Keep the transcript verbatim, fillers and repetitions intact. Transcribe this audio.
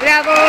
Bravo.